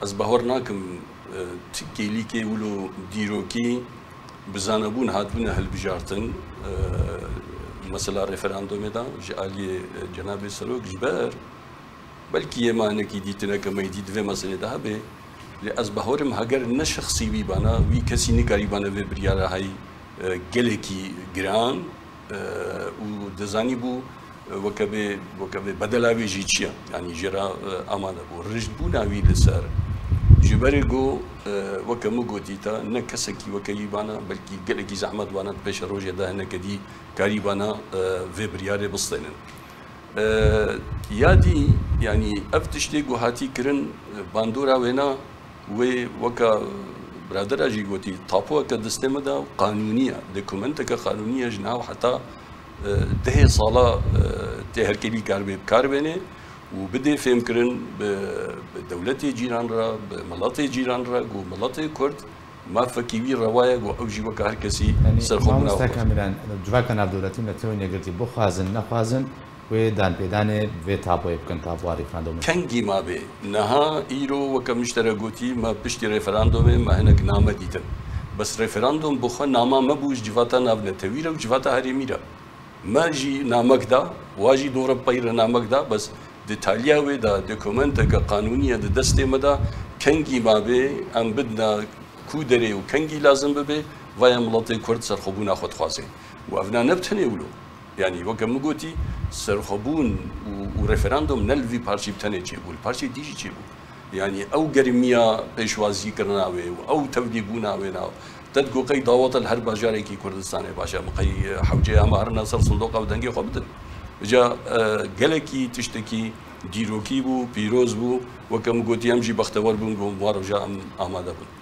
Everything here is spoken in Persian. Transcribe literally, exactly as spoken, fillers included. از بهار نکم تکیلی که ولو دیروکی بزنابون هاتون هل بیجارتن مثلا رفراندوم دان جالی جناب سروک جبر بلکه یه معنی که دیت نکمی دید و مسئله ده به از بهارم هگر نه شخصی بی بنا وی کسی نکاری بنا و بریاره های گلکی گران او دزانی بو و که به و که به بدلایی چیه یعنی جرا آماده بود رشد بونایی لسر جبری گو و که مگوتیتا نه کسی کی و کی بنا بلکه گلکی زحمت بنا پیش روزه ده نکدی کاری بنا و بریاره بستنن یادی یعنی افتشته گوهاتی کردن باندورا ونا و وکا برادر اجیگوتی تابو که دسته مدا قانونیه دکومنت که قانونیه جناب حتی ده سالا تهرکلی کار به کار بینه و بده فهم کردن به دولت جیران را به ملت جیران را گو ملت کرد ما فکری روایت و اوجی و کار کسی سرخوب ناو. مستقیما جواب کنار دولتی متوانی گرتی بخوازن نخوازن و دان پیدانه و تابوی بکن تابواری فرندوم. کنگی ما به نه ایرو و کمیشترگویی ما پشتی رفراندومه ما هنگ نامه دیدم. بس رفراندوم بخو نامه مبوش جوابتا نبود تویره و جوابتا هریمی را. ما جی نامک دا واجی دورب پیر نامک دا بس دیتالیا و دا دکومنت که قانونیه دسته مدا کنگی ما به ام بدنا کودره و کنگی لازم ببی وای ملت کرد سرخوبون خود خوازه. و افنا نبتنه ولو. یعنی وقتی مگویی سرخوبون و رفراندوم نلفی پارچی بتنه چی بود، پارچی دیجی چی بود. یعنی او گرمیا پیشوازی کردن آوی و او تبدیبون آوی نه. تدگو قید دعوت هر بازاری کی کردستانه باشه مقی حوجه هم هر نصر صندوق و دنگی خودن. جا گلکی تشتکی دیروکی بو پیروز بو وقتی مگویی همچی بختوار بون گم وارجام آماده بود.